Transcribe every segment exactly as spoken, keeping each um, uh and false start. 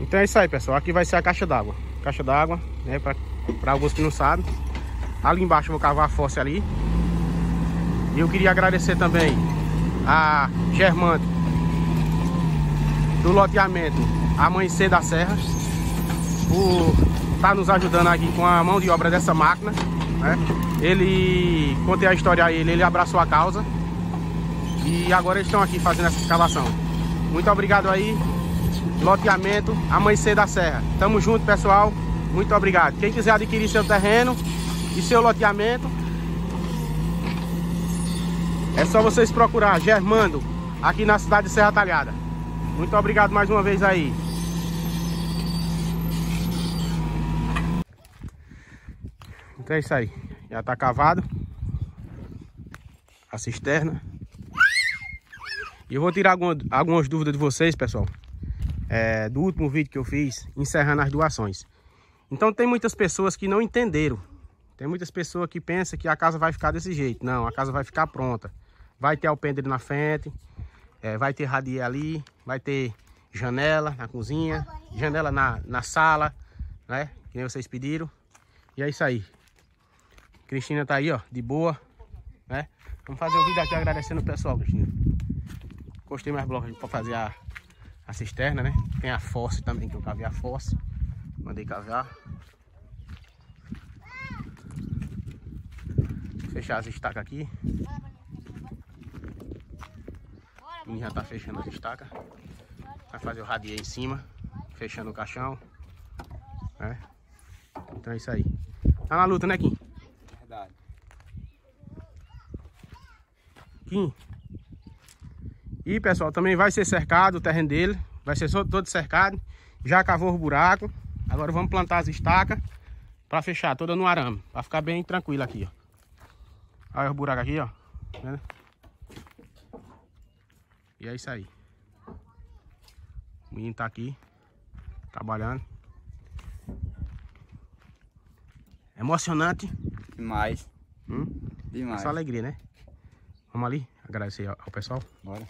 Então é isso aí, pessoal. Aqui vai ser a caixa d'água. Caixa d'água, né? Pra, pra alguns que não sabem. Ali embaixo eu vou cavar a fossa ali. E eu queria agradecer também a Germano do loteamento Amanhecer da Serra por estar nos ajudando aqui com a mão de obra dessa máquina, né? Ele, contei a história a ele, ele abraçou a causa e agora eles estão aqui fazendo essa escavação. Muito obrigado aí, loteamento Amanhecer da Serra. Tamo junto, pessoal, muito obrigado. Quem quiser adquirir seu terreno e seu loteamento, é só vocês procurar Germando aqui na cidade de Serra Talhada. Muito obrigado mais uma vez aí. Então é isso aí. Já tá cavado a cisterna. E eu vou tirar alguma, algumas dúvidas de vocês, pessoal. É, do último vídeo que eu fiz, encerrando as doações. Então tem muitas pessoas que não entenderam. Tem muitas pessoas que pensam que a casa vai ficar desse jeito. Não, a casa vai ficar pronta. Vai ter alpendre na frente, é, vai ter radier ali, vai ter janela na cozinha, janela na, na sala, né? Que nem vocês pediram. E é isso aí. Cristina tá aí, ó, de boa, né? Vamos fazer um vídeo aqui agradecendo o pessoal, Cristina. Gostei mais blocos pra fazer a, a cisterna, né? Tem a fossa também, que eu cavei a fossa. Mandei cavar. Fechar as estacas aqui. E já tá fechando as estacas. Vai fazer o radier em cima, fechando o caixão, né? Então é isso aí. Tá na luta, né, Kim? Verdade. Kim. E, pessoal, também vai ser cercado o terreno dele. Vai ser todo cercado. Já cavou o buraco. Agora vamos plantar as estacas pra fechar toda no arame, pra ficar bem tranquilo aqui, ó. Olha o buraco aqui, ó. Tá vendo? E é isso aí. O menino tá aqui trabalhando. Emocionante. Demais. Hum? Demais. Essa alegria, né? Vamos ali agradecer ao pessoal. Bora.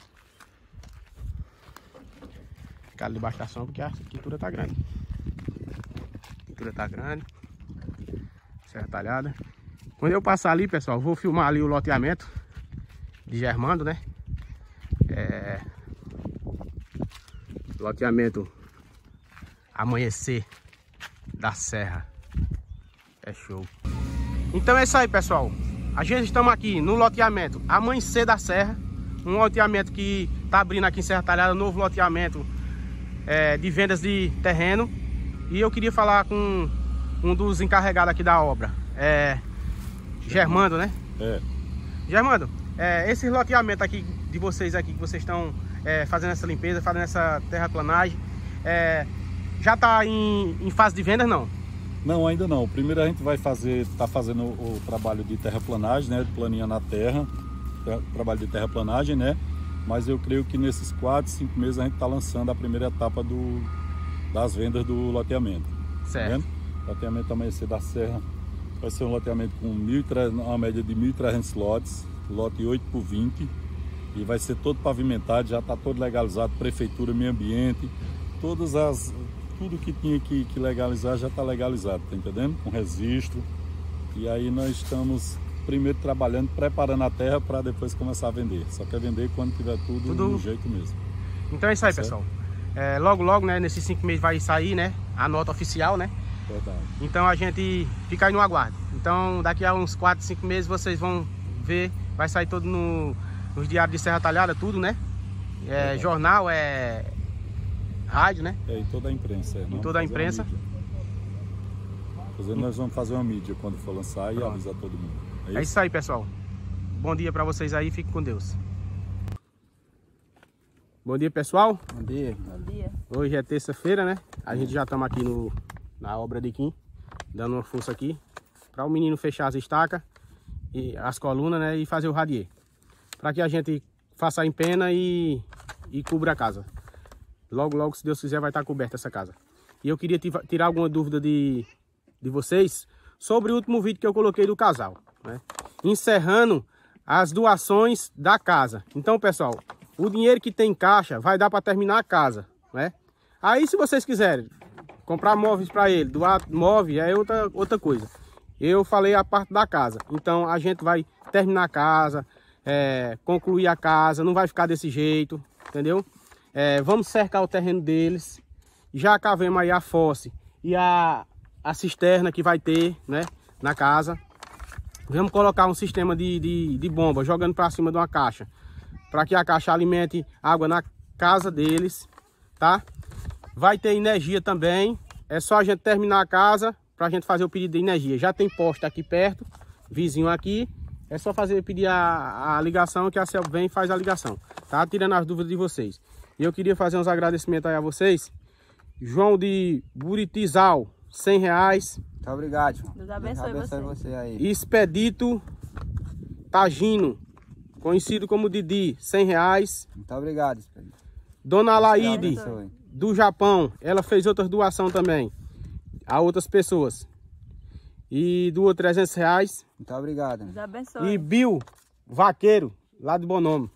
Ficar ali debaixo da sombra porque a pintura tá grande. A pintura tá grande. Serra Talhada. Quando eu passar ali, pessoal, vou filmar ali o loteamento de Germando, né? É... Loteamento Amanhecer da Serra. É show. Então é isso aí, pessoal. A gente estamos aqui no loteamento Amanhecer da Serra. Um loteamento que está abrindo aqui em Serra Talhada. Um novo loteamento é, de vendas de terreno. E eu queria falar com um dos encarregados aqui da obra. É... Germando, né? É. Germando, é, esse loteamento aqui de vocês aqui, que vocês estão é, fazendo essa limpeza, fazendo essa terraplanagem, é, já está em, em fase de vendas, não? Não, ainda não. Primeiro a gente vai fazer, está fazendo o, o trabalho de terraplanagem, né? Planeando a terra, trabalho de terraplanagem, né? Mas eu creio que nesses quatro, cinco meses a gente está lançando a primeira etapa do, das vendas do loteamento. Certo. Tá o loteamento Amanhecer da Serra vai ser um loteamento com mil e trezentos, uma média de mil e trezentos lotes, lote oito por vinte, e vai ser todo pavimentado, já está todo legalizado, prefeitura, meio ambiente, todas as... Tudo que tinha que, que legalizar já está legalizado, tá entendendo? Com registro. E aí nós estamos primeiro trabalhando, preparando a terra para depois começar a vender. Só quer vender quando tiver tudo, tudo... do jeito mesmo. Então é isso aí, certo? Pessoal. É, logo, logo, né? Nesses cinco meses vai sair, né? A nota oficial, né? Verdade. Então a gente fica aí no aguardo. Então daqui a uns quatro, cinco meses vocês vão ver. Vai sair todo no, nos diários de Serra Talhada, tudo, né? É, jornal, é... rádio, né? É, e toda a imprensa. É, e toda a imprensa. Inclusive nós vamos fazer uma mídia quando for lançar e Pronto. avisar todo mundo. É isso? É isso aí, pessoal. Bom dia pra vocês aí, fiquem com Deus. Bom dia, pessoal. Bom dia. Bom dia. Hoje é terça-feira, né? A hum. gente já estamos aqui no, na obra de Kim, dando uma força aqui, para o menino fechar as estacas, e as colunas, né? E fazer o radier. Para que a gente faça a empena e, e cubra a casa. Logo, logo, se Deus quiser, vai estar coberta essa casa. E eu queria tirar alguma dúvida de, de vocês sobre o último vídeo que eu coloquei do casal, né? Encerrando as doações da casa. Então, pessoal, o o dinheiro que tem em caixa vai dar para terminar a casa, né? Aí se vocês quiserem comprar móveis para ele, doar móveis, é outra, outra coisa. Eu falei a parte da casa. Então a gente vai terminar a casa, é, concluir a casa, não vai ficar desse jeito, entendeu? É, vamos cercar o terreno deles. Já cavemos aí a fosse e a, a cisterna que vai ter, né, na casa. Vamos colocar um sistema de, de, de bomba jogando para cima de uma caixa, para que a caixa alimente água na casa deles, tá? Vai ter energia também. É só a gente terminar a casa para a gente fazer o pedido de energia. Já tem posto aqui perto, vizinho aqui. É só fazer, pedir a, a ligação, que a Celpe vem e faz a ligação, tá? Tirando as dúvidas de vocês. E eu queria fazer uns agradecimentos aí a vocês. João de Buritizau, cem reais. Muito obrigado, João. Deus abençoe, Deus abençoe você. Você aí. Expedito Tagino, conhecido como Didi, cem reais. Muito obrigado, Expedito. Dona Alaide, do Japão, ela fez outras doações também a outras pessoas. E doou trezentos reais. Muito obrigado. Deus abençoe. E Bill Vaqueiro, lá de Bonome,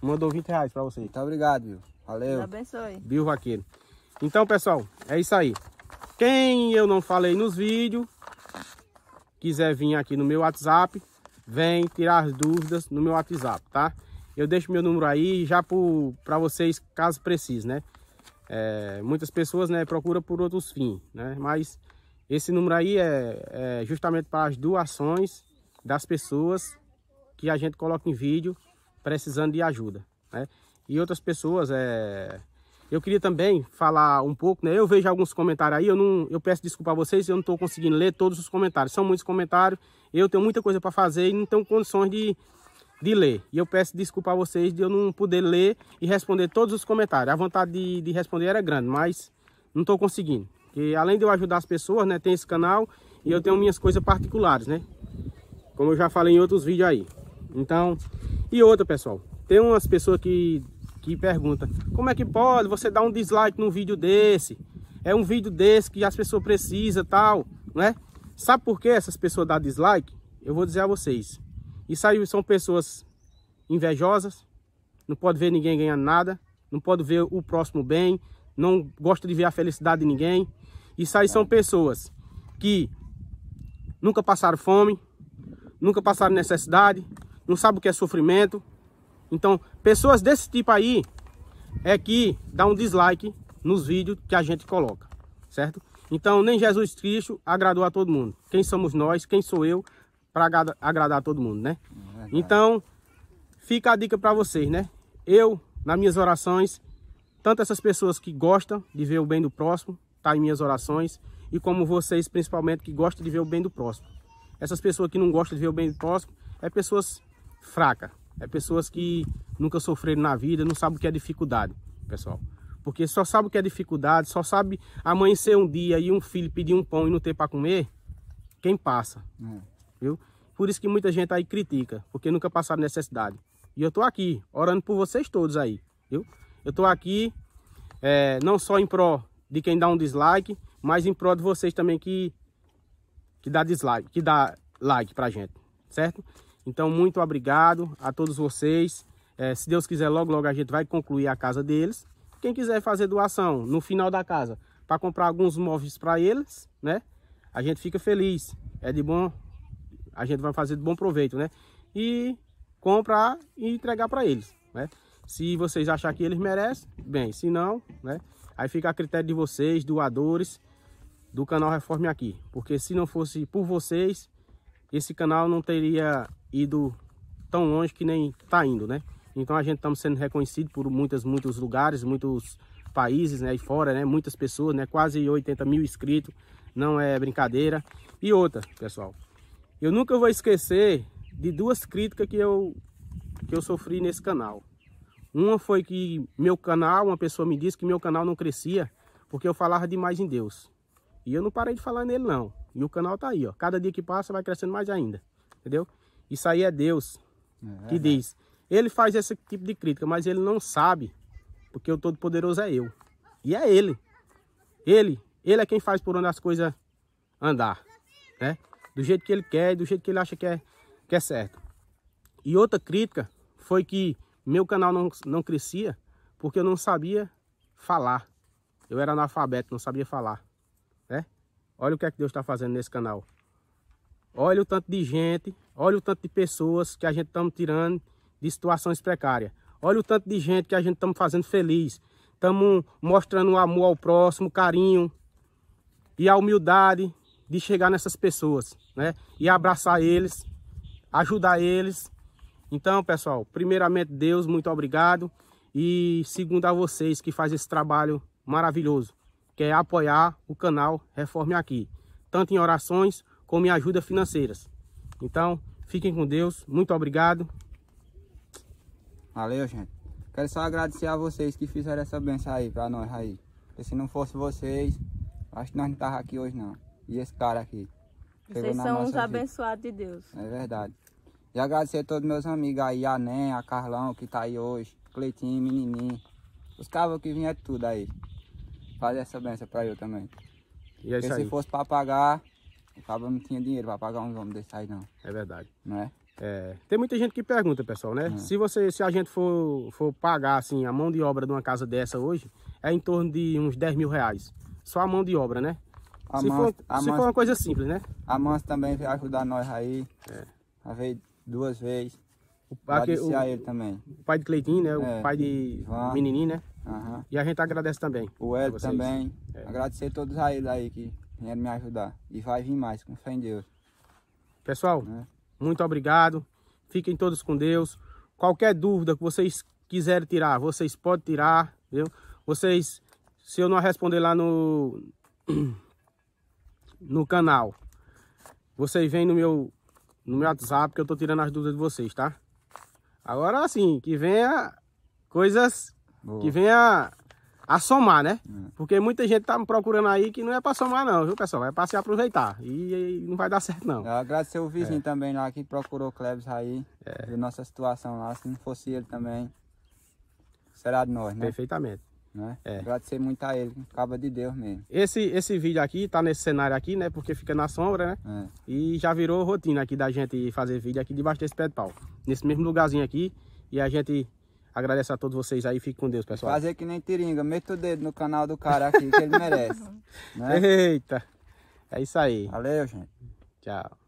mandou vinte reais para você. Muito obrigado, Bill. Valeu. Deus abençoe. Bill Vaqueiro. Então, pessoal, é isso aí. Quem eu não falei nos vídeos, quiser vir aqui no meu WhatsApp, vem tirar as dúvidas no meu WhatsApp, tá? Eu deixo meu número aí já para vocês, caso precise, né? É, muitas pessoas, né, procuram por outros fins, né? Mas esse número aí é, é justamente para as doações das pessoas que a gente coloca em vídeo precisando de ajuda, né? E outras pessoas... é Eu queria também falar um pouco, né? Eu vejo alguns comentários aí, eu, não, eu peço desculpa a vocês, eu não estou conseguindo ler todos os comentários. São muitos comentários, eu tenho muita coisa para fazer e não tenho condições de, de ler. E eu peço desculpa a vocês de eu não poder ler e responder todos os comentários. A vontade de, de responder era grande, mas não estou conseguindo. Porque além de eu ajudar as pessoas, né? Tem esse canal e eu tenho minhas coisas particulares, né? Como eu já falei em outros vídeos aí. Então, e outra, pessoal. Tem umas pessoas que... que pergunta, como é que pode você dar um dislike num vídeo desse? É um vídeo desse que as pessoas precisam, tal, né? Sabe por que essas pessoas dão dislike? Eu vou dizer a vocês. Isso aí são pessoas invejosas, não pode ver ninguém ganhando nada, não pode ver o próximo bem, não gosta de ver a felicidade de ninguém. Isso aí são pessoas que nunca passaram fome, nunca passaram necessidade, não sabem o que é sofrimento. Então, pessoas desse tipo aí é que dá um dislike nos vídeos que a gente coloca, certo? Então, nem Jesus Cristo agradou a todo mundo. Quem somos nós, quem sou eu para agradar, agradar a todo mundo, né? Então, fica a dica para vocês, né? Eu, nas minhas orações, tanto essas pessoas que gostam de ver o bem do próximo, tá em minhas orações, e como vocês, principalmente, que gostam de ver o bem do próximo. Essas pessoas que não gostam de ver o bem do próximo, é pessoas fracas. É pessoas que nunca sofreram na vida, não sabem o que é dificuldade, pessoal. Porque só sabe o que é dificuldade, só sabe amanhecer um dia e um filho pedir um pão e não ter para comer, quem passa, é. Viu? Por isso que muita gente aí critica, porque nunca passaram necessidade. E eu tô aqui, orando por vocês todos aí, viu? Eu tô aqui, é, não só em pró de quem dá um dislike, mas em pró de vocês também que, que dá dislike, que dá like pra gente, certo? Então, muito obrigado a todos vocês. É, se Deus quiser, logo, logo a gente vai concluir a casa deles. Quem quiser fazer doação no final da casa para comprar alguns móveis para eles, né? A gente fica feliz. É de bom... A gente vai fazer de bom proveito, né? E comprar e entregar para eles, né? Se vocês acharem que eles merecem, bem. Se não, né? Aí fica a critério de vocês, doadores do canal Reforma Aqui. Porque se não fosse por vocês, esse canal não teria... ido tão longe que nem tá indo, né? Então a gente estamos sendo reconhecido por muitas, muitos lugares, muitos países, né? E fora, né? Muitas pessoas, né? Quase oitenta mil inscritos, não é brincadeira. E outra, pessoal, eu nunca vou esquecer de duas críticas que eu, que eu sofri nesse canal. Uma foi que meu canal, uma pessoa me disse que meu canal não crescia porque eu falava demais em Deus. E eu não parei de falar nele, não. E o canal tá aí, ó. Cada dia que passa vai crescendo mais ainda, entendeu? Isso aí é Deus que diz. Ele faz esse tipo de crítica, mas ele não sabe, porque o Todo-Poderoso é eu. E é ele. Ele, ele é quem faz por onde as coisas andar, né? Do jeito que ele quer, do jeito que ele acha que é, que é certo. E outra crítica foi que Meu canal não, não crescia porque eu não sabia falar. Eu era analfabeto, não sabia falar, né? Olha o que é que Deus está fazendo nesse canal. Olha o tanto de gente, olha o tanto de pessoas que a gente estamos tirando de situações precárias. Olha o tanto de gente que a gente estamos fazendo feliz. Estamos mostrando o amor ao próximo, carinho e a humildade de chegar nessas pessoas, né? E abraçar eles, ajudar eles. Então, pessoal, primeiramente Deus, muito obrigado. E segundo a vocês que fazem esse trabalho maravilhoso, que é apoiar o canal Reforma Aqui, tanto em orações como em ajuda financeiras. Então, fiquem com Deus, muito obrigado. Valeu, gente. Quero só agradecer a vocês que fizeram essa benção aí pra nós aí. Porque se não fosse vocês, acho que nós não tava aqui hoje não. E esse cara aqui. Vocês são uns abençoados de Deus. É verdade. E agradecer a todos meus amigos aí, a Nen, a Carlão, que tá aí hoje, Cleitinho, Menininho, os cabos que vinham tudo aí. Fazer essa benção pra eu também. E é isso aí. Se fosse pra pagar, o cabo não tinha dinheiro pra pagar uns homens desse aí não. É verdade. Não é? É, tem muita gente que pergunta, pessoal, né? É. Se, você, se a gente for, for pagar assim, a mão de obra de uma casa dessa hoje, é em torno de uns dez mil reais. Só a mão de obra, né? A se mãos, for, a se mãos, for uma coisa simples, né? A Mans também vai ajudar nós aí. É. A vez, duas vezes. O pai, que, o, ele também. O pai de Cleitinho, né? É. O pai de João, Menininho, né? Uh-huh. E a gente agradece também. O Elio também. É. Agradecer a todos a eles aí que vieram me ajudar. E vai vir mais, com fé em Deus. Pessoal... É. Muito obrigado. Fiquem todos com Deus. Qualquer dúvida que vocês quiserem tirar, vocês podem tirar, viu? Vocês, se eu não responder lá no, no canal, vocês vêm no meu, no meu WhatsApp que eu tô tirando as dúvidas de vocês, tá? Agora sim, que venha coisas, boa, que venha a somar, né? É. Porque muita gente tá me procurando aí que não é para somar não, viu, pessoal? É para se aproveitar e, e não vai dar certo não. Eu agradecer o vizinho é. também lá que procurou o Clebson aí, é. de nossa situação lá, se não fosse ele também, será de nós, né? Perfeitamente. Né? É. Agradecer muito a ele, acaba de Deus mesmo. Esse, esse vídeo aqui tá nesse cenário aqui, né? Porque fica na sombra, né? É. E já virou rotina aqui da gente fazer vídeo aqui debaixo desse pé de pau, nesse mesmo lugarzinho aqui, e a gente... Agradeço a todos vocês aí, fique com Deus, pessoal. Fazer que nem Tiringa, meta o dedo no canal do cara aqui, que ele merece. Né? Eita, é isso aí. Valeu, gente. Tchau.